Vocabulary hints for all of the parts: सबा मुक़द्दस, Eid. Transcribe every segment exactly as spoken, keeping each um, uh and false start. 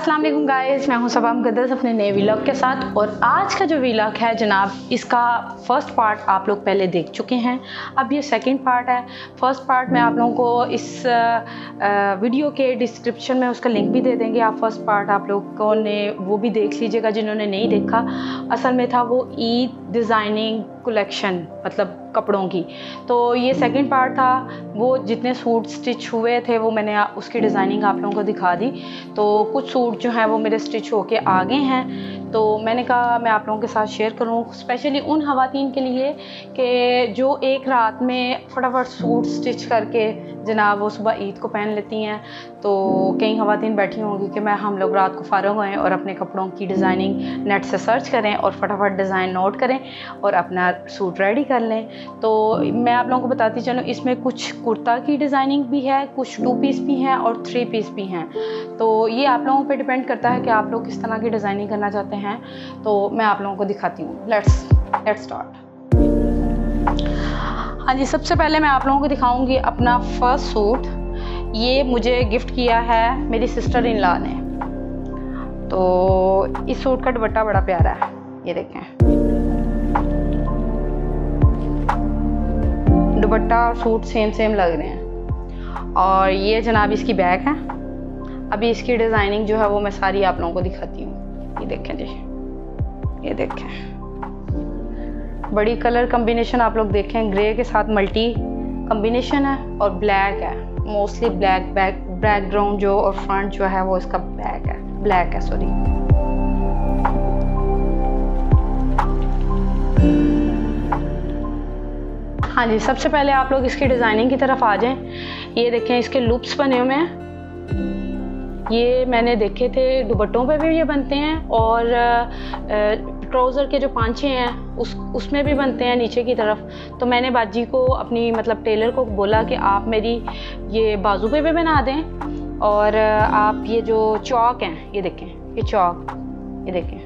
अस्सलाम वालेकुम गाइस, मैं हूँ सबा मुक़द्दस अपने नए व्लॉग के साथ। और आज का जो व्लॉग है जनाब, इसका फ़र्स्ट पार्ट आप लोग पहले देख चुके हैं, अब ये सेकंड पार्ट है। फ़र्स्ट पार्ट में आप लोगों को इस वीडियो के डिस्क्रिप्शन में उसका लिंक भी दे देंगे, आप फ़र्स्ट पार्ट आप लोगों ने वो भी देख लीजिएगा जिन्होंने नहीं देखा। असल में था वो ईद डिज़ाइनिंग कलेक्शन, मतलब कपड़ों की। तो ये सेकंड पार्ट था, वो जितने सूट स्टिच हुए थे वो मैंने उसकी डिज़ाइनिंग आप लोगों को दिखा दी। तो कुछ सूट जो हैं वो मेरे स्टिच होके आ गए हैं, तो मैंने कहा मैं आप लोगों के साथ शेयर करूं, स्पेशली उन ख़वातीन के लिए कि जो एक रात में फटाफट सूट स्टिच करके जनाब वो सुबह ईद को पहन लेती हैं। तो कई ख़वातीन बैठी होंगी कि मैं हम लोग रात को फ़ारिग होएं और अपने कपड़ों की डिज़ाइनिंग नेट से सर्च करें और फटाफट डिज़ाइन नोट करें और अपना सूट रेडी कर लें। तो मैं आप लोगों को बताती चलूँ, इसमें कुछ कुर्ता की डिज़ाइनिंग भी है, कुछ टू पीस भी हैं और थ्री पीस भी हैं। तो ये आप लोगों पे डिपेंड करता है कि आप लोग किस तरह की डिज़ाइनिंग करना चाहते हैं। तो मैं आप लोगों को दिखाती हूँ, लेट्स लेट्स स्टार्ट। हाँ जी, सबसे पहले मैं आप लोगों को दिखाऊँगी अपना फर्स्ट सूट। ये मुझे गिफ्ट किया है मेरी सिस्टर इन लॉ ने। तो इस सूट का दुपट्टा बड़ा प्यारा है, ये देखें, दुपट्टा और सूट सेम सेम लग रहे हैं। और ये जनाब इसकी बैग है। अभी इसकी डिज़ाइनिंग जो है वो मैं सारी आप लोगों को दिखाती हूँ। ये देखें जी, ये देखें, बड़ी कलर कम्बिनेशन आप लोग देखें, ग्रे के साथ मल्टी कम्बिनेशन है और ब्लैक है, मोस्टली ब्लैक बैक बैकग्राउंड जो और फ्रंट जो है वो इसका ब्लैक है ब्लैक है सॉरी। हाँ जी, सबसे पहले आप लोग इसकी डिज़ाइनिंग की तरफ आ जाएं। ये देखें इसके लूप्स बने हुए हैं, ये मैंने देखे थे, दुपट्टों पे भी ये बनते हैं और ट्राउज़र के जो पांचे हैं उस उसमें भी बनते हैं नीचे की तरफ। तो मैंने बाजी को अपनी मतलब टेलर को बोला कि आप मेरी ये बाजू पे भी बना दें और आप ये जो चौक हैं, ये देखें ये चौक, ये देखें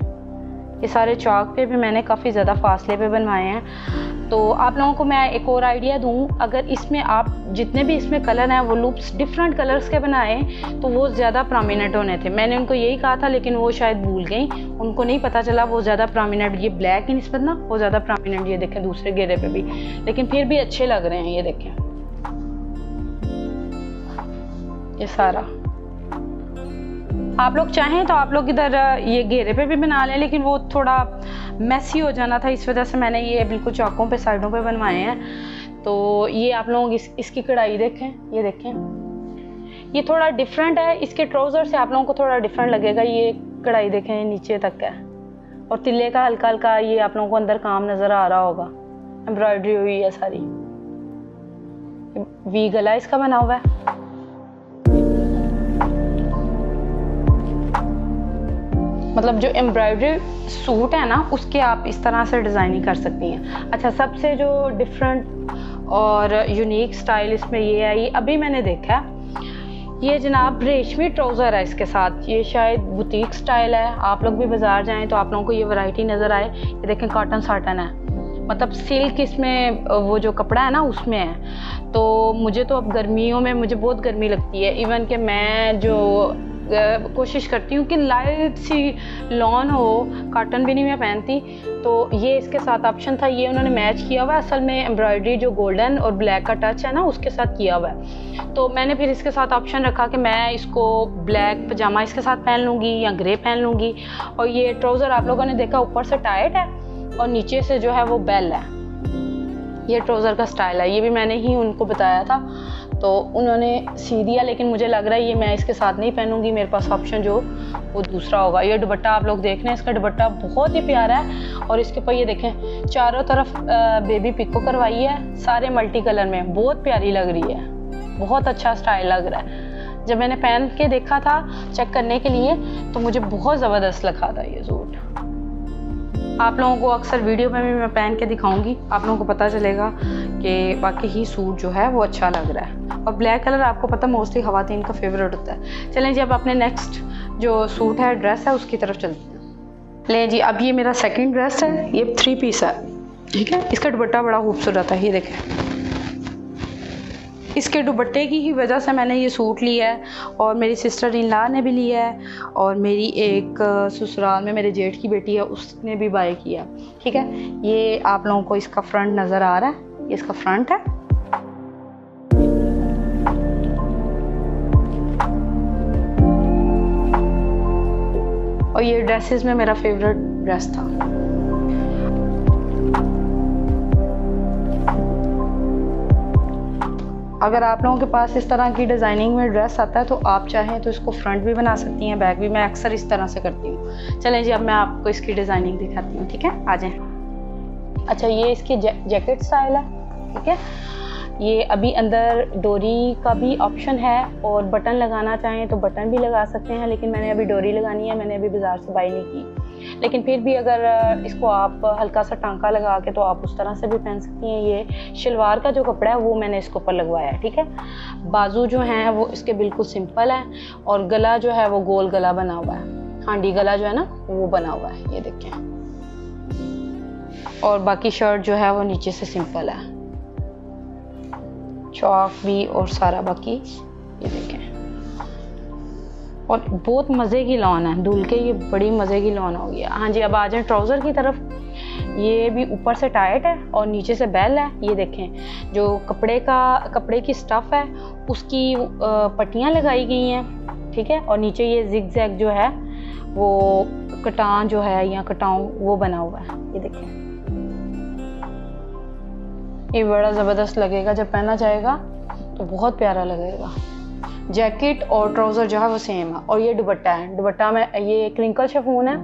ये सारे चौक पे भी मैंने काफ़ी ज़्यादा फासले पे बनवाए हैं। तो आप लोगों को मैं एक और आइडिया दूं, अगर इसमें आप जितने भी इसमें कलर हैं वो लूप्स डिफरेंट कलर्स के बनाए तो वो ज़्यादा प्रोमिनेंट होने थे। मैंने उनको यही कहा था लेकिन वो शायद भूल गई, उनको नहीं पता चला, वो ज़्यादा प्रोमिनेंट ये ब्लैक की निस्बत ना वो ज़्यादा प्रोमिनेंट, ये देखें दूसरे घेरे पर भी, लेकिन फिर भी अच्छे लग रहे हैं। ये देखें ये सारा, आप लोग चाहें तो आप लोग इधर ये घेरे पे भी बना लें, लेकिन वो थोड़ा मैसी हो जाना था, इस वजह से मैंने ये बिल्कुल चौकों पे साइडों पे बनवाए हैं। तो ये आप लोग इस, इसकी कढ़ाई देखें, ये देखें ये थोड़ा डिफरेंट है, इसके ट्राउज़र से आप लोगों को थोड़ा डिफरेंट लगेगा। ये कढ़ाई देखें नीचे तक है और तिल्ले का हल्का हल्का ये आप लोगों को अंदर काम नज़र आ रहा होगा, एम्ब्रॉयडरी हुई है सारी। वी गला इसका बना हुआ है। मतलब जो एम्ब्रॉयडरी सूट है ना उसके आप इस तरह से डिज़ाइनिंग कर सकती हैं। अच्छा, सबसे जो डिफरेंट और यूनिक स्टाइल इसमें ये है, ये अभी मैंने देखा, ये जनाब रेशमी ट्राउज़र है इसके साथ, ये शायद बुटीक स्टाइल है। आप लोग भी बाज़ार जाएं तो आप लोगों को ये वैरायटी नज़र आए। ये देखें कॉटन साटन है, मतलब सिल्क इसमें वो जो कपड़ा है ना उसमें है। तो मुझे तो अब गर्मियों में मुझे बहुत गर्मी लगती है, इवन कि मैं जो कोशिश करती हूँ कि लाइट सी लॉन हो, काटन भी नहीं मैं पहनती। तो ये इसके साथ ऑप्शन था, ये उन्होंने मैच किया हुआ है, असल में एम्ब्रॉयडरी जो गोल्डन और ब्लैक का टच है ना उसके साथ किया हुआ है। तो मैंने फिर इसके साथ ऑप्शन रखा कि मैं इसको ब्लैक पजामा इसके साथ पहन लूँगी या ग्रे पहन लूँगी। और ये ट्राउज़र आप लोगों ने देखा ऊपर से टाइट है और नीचे से जो है वो बेल है, ये ट्राउज़र का स्टाइल है। ये भी मैंने ही उनको बताया था तो उन्होंने सी दिया, लेकिन मुझे लग रहा है ये मैं इसके साथ नहीं पहनूंगी, मेरे पास ऑप्शन जो वो दूसरा होगा। ये दुपट्टा आप लोग देख रहे हैं, इसका दुपट्टा बहुत ही प्यारा है और इसके ऊपर ये देखें चारों तरफ बेबी पिको करवाई है, सारे मल्टी कलर में, बहुत प्यारी लग रही है, बहुत अच्छा स्टाइल लग रहा है। जब मैंने पहन के देखा था चेक करने के लिए तो मुझे बहुत ज़बरदस्त लगा था ये सूट। आप लोगों को अक्सर वीडियो में भी मैं पहन के दिखाऊंगी, आप लोगों को पता चलेगा कि वाकई ही सूट जो है वो अच्छा लग रहा है। और ब्लैक कलर आपको पता मोस्टली ख़वातीन का फेवरेट होता है। चलें जी, अब अपने नेक्स्ट जो सूट है, ड्रेस है, उसकी तरफ चलते हैं। लें जी, अब ये मेरा सेकंड ड्रेस है, ये थ्री पीस है, ठीक है। इसका दुपट्टा बड़ा खूबसूरत है, ये देखें इसके दुपट्टे की ही वजह से मैंने ये सूट लिया है और मेरी सिस्टर इन लॉ ने भी लिया है और मेरी एक ससुराल में मेरे जेठ की बेटी है उसने भी बाय किया। ठीक है, ये आप लोगों को इसका फ्रंट नज़र आ रहा है, ये इसका फ्रंट है। और ये ड्रेसेस में मेरा फेवरेट ड्रेस था। अगर आप लोगों के पास इस तरह की डिज़ाइनिंग में ड्रेस आता है तो आप चाहें तो इसको फ्रंट भी बना सकती हैं, बैक भी। मैं अक्सर इस तरह से करती हूँ। चलें जी, अब मैं आपको इसकी डिज़ाइनिंग दिखाती हूँ। ठीक है, आ जाएं। अच्छा, ये इसकी जै, जैकेट स्टाइल है। ठीक है, ये अभी अंदर डोरी का भी ऑप्शन है और बटन लगाना चाहें तो बटन भी लगा सकते हैं, लेकिन मैंने अभी डोरी लगानी है, मैंने अभी बाज़ार से बाई नहीं की। लेकिन फिर भी अगर इसको आप हल्का सा टांका लगा के तो आप उस तरह से भी पहन सकती हैं। ये शलवार का जो कपड़ा है वो मैंने इसके ऊपर लगवाया है। ठीक है, बाजू जो हैं वो इसके बिल्कुल सिंपल है और गला जो है वो गोल गला बना हुआ है, हांडी गला जो है ना वो बना हुआ है, ये देखें। और बाकी शर्ट जो है वो नीचे से सिंपल है, चौक भी और सारा बाकी ये देखें। और बहुत मज़े की लॉन है धुल के, ये बड़ी मज़े की लॉन होगी। हाँ जी, अब आ जाए ट्राउज़र की तरफ। ये भी ऊपर से टाइट है और नीचे से बेल है, ये देखें। जो कपड़े का कपड़े की स्टफ़ है उसकी पट्टियाँ लगाई गई हैं। ठीक है, और नीचे ये जिग-जैग जो है वो कटान जो है या कटाऊँ वो बना हुआ है, ये देखें। ये बड़ा ज़बरदस्त लगेगा, जब पहना जाएगा तो बहुत प्यारा लगेगा। जैकेट और ट्राउज़र जो है वो सेम है। और ये दुपट्टा है, दुपट्टा में ये क्रिंकल शिफॉन है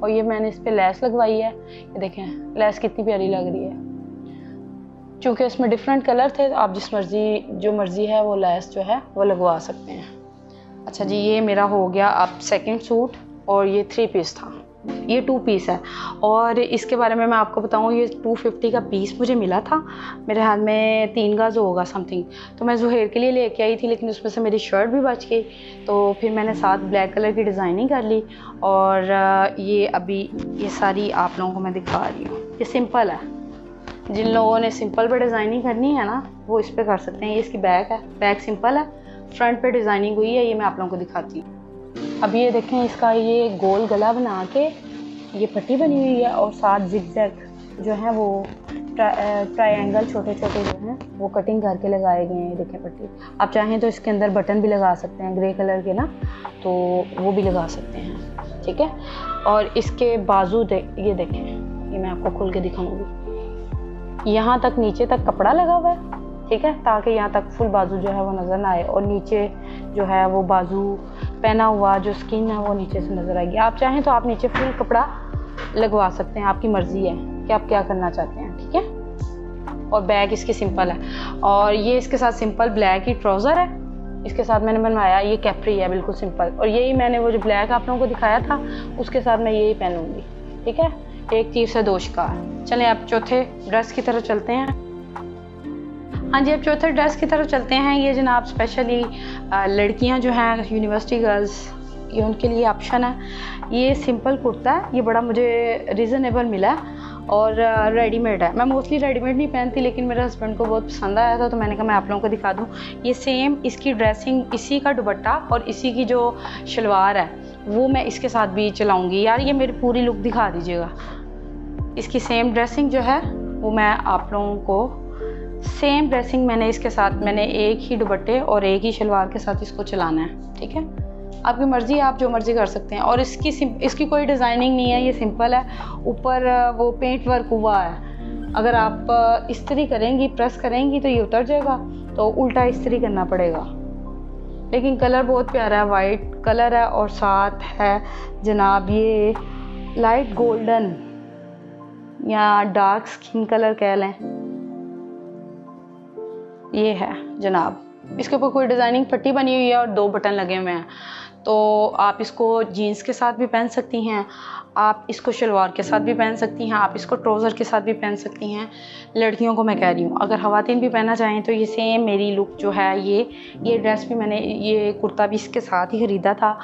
और ये मैंने इस पर लैस लगवाई है, ये देखें। लैस कितनी प्यारी लग रही है। चूँकि इसमें डिफरेंट कलर थे तो आप जिस मर्ज़ी जो मर्ज़ी है वो लैस जो है वो लगवा सकते हैं। अच्छा जी, ये मेरा हो गया अब सेकेंड सूट और ये थ्री पीस था, ये टू पीस है। और इसके बारे में मैं आपको बताऊँ, ये टू फिफ्टी का पीस मुझे मिला था, मेरे हाथ में तीन गज़ होगा समथिंग, तो मैं ज़ुहैर के लिए लेके आई थी, लेकिन उसमें से मेरी शर्ट भी बच गई तो फिर मैंने साथ ब्लैक कलर की डिज़ाइनिंग कर ली। और ये अभी ये सारी आप लोगों को मैं दिखा रही हूँ, ये सिंपल है। जिन लोगों ने सिंपल पर डिज़ाइनिंग करनी है ना वो इस पर कर सकते हैं। ये इसकी बैक है, बैक सिंपल है, फ्रंट पर डिज़ाइनिंग हुई है, ये मैं आप लोगों को दिखाती हूँ। अब ये देखें, इसका ये गोल गला बना के ये पट्टी बनी हुई है और साथ जिग-जैग जो है वो ट्रा, ट्रायंगल छोटे छोटे जो हैं वो कटिंग करके लगाए गए हैं। देखें पट्टी, आप चाहें तो इसके अंदर बटन भी लगा सकते हैं ग्रे कलर के ना, तो वो भी लगा सकते हैं। ठीक है, और इसके बाजू दे ये देखें, ये मैं आपको खोल के दिखाऊँगी। यहाँ तक नीचे तक कपड़ा लगा हुआ है, ठीक है, ताकि यहाँ तक फुल बाजू जो है वो नज़र ना आए और नीचे जो है वो बाजू पहना हुआ जो स्किन है वो नीचे से नज़र आएगी। आप चाहें तो आप नीचे फुल कपड़ा लगवा सकते हैं, आपकी मर्ज़ी है कि आप क्या करना चाहते हैं। ठीक है, और बैग इसकी सिंपल है और ये इसके साथ सिंपल ब्लैक ही ट्राउज़र है, इसके साथ मैंने बनवाया। ये कैप्री है बिल्कुल सिंपल और यही मैंने वो जो ब्लैक आप लोगों को दिखाया था उसके साथ मैं यही पहनूंगी। ठीक है, एक तीर से दो शिकार। चलें आप चौथे ड्रेस की तरफ चलते हैं। हाँ जी, अब चौथे ड्रेस की तरफ चलते हैं। ये जनाब स्पेशली लड़कियां जो हैं यूनिवर्सिटी गर्ल्स, ये उनके लिए ऑप्शन है। ये सिंपल कुर्ता है, ये बड़ा मुझे रीज़नेबल मिला और रेडीमेड है। मैं मोस्टली रेडीमेड नहीं पहनती, लेकिन मेरे हस्बैंड को बहुत पसंद आया था तो मैंने कहा मैं आप लोगों को दिखा दूँ। ये सेम इसकी ड्रेसिंग, इसी का दुपट्टा और इसी की जो शलवार है वो मैं इसके साथ भी चलाऊँगी। यार ये मेरी पूरी लुक दिखा दीजिएगा। इसकी सेम ड्रेसिंग जो है वो मैं आप लोगों को, सेम ड्रेसिंग मैंने इसके साथ, मैंने एक ही दुपट्टे और एक ही शलवार के साथ इसको चलाना है। ठीक है, आपकी मर्ज़ी, आप जो मर्ज़ी कर सकते हैं। और इसकी इसकी कोई डिज़ाइनिंग नहीं है, ये सिंपल है। ऊपर वो पेंट वर्क हुआ है, अगर आप इस्त्री करेंगी, प्रेस करेंगी तो ये उतर जाएगा, तो उल्टा इस्त्री करना पड़ेगा। लेकिन कलर बहुत प्यारा है, वाइट कलर है और साथ है जनाब ये लाइट गोल्डन या डार्क स्किन कलर कह लें, ये है जनाब। इसके ऊपर कोई डिज़ाइनिंग पट्टी बनी हुई है और दो बटन लगे हुए हैं, तो आप इसको जीन्स के साथ भी पहन सकती हैं, आप इसको शलवार के साथ भी पहन सकती हैं, आप इसको ट्राउज़र के साथ भी पहन सकती हैं। लड़कियों को मैं कह रही हूँ, अगर ख़वातीन भी पहनना चाहें तो ये सेम मेरी लुक जो है, ये ये ड्रेस भी मैंने, ये कुर्ता भी इसके साथ ही ख़रीदा था।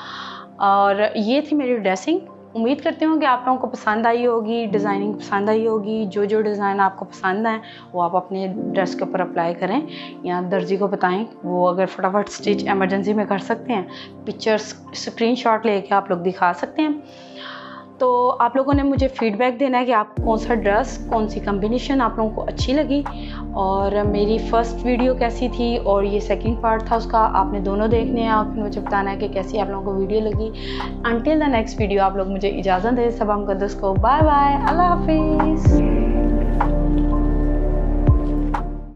और ये थी मेरी ड्रेसिंग। उम्मीद करती हूँ कि आप लोगों को पसंद आई होगी, डिज़ाइनिंग पसंद आई होगी। जो जो डिज़ाइन आपको पसंद आए वो आप अपने ड्रेस के ऊपर अप्लाई करें या दर्जी को बताएं, वो अगर फटाफट स्टिच एमरजेंसी में कर सकते हैं, पिक्चर्स स्क्रीनशॉट लेके आप लोग दिखा सकते हैं। तो आप लोगों ने मुझे फ़ीडबैक देना है कि आप कौन सा ड्रेस, कौन सी कम्बिनेशन आप लोगों को अच्छी लगी और मेरी फ़र्स्ट वीडियो कैसी थी और ये सेकंड पार्ट था उसका, आपने दोनों देखने हैं और फिर मुझे बताना है कि कैसी आप लोगों को वीडियो लगी। अनटिल द नेक्स्ट वीडियो आप लोग मुझे इजाज़त दें। सबा मुक़द्दस को बाय बाय, अल्लाह हाफिज़।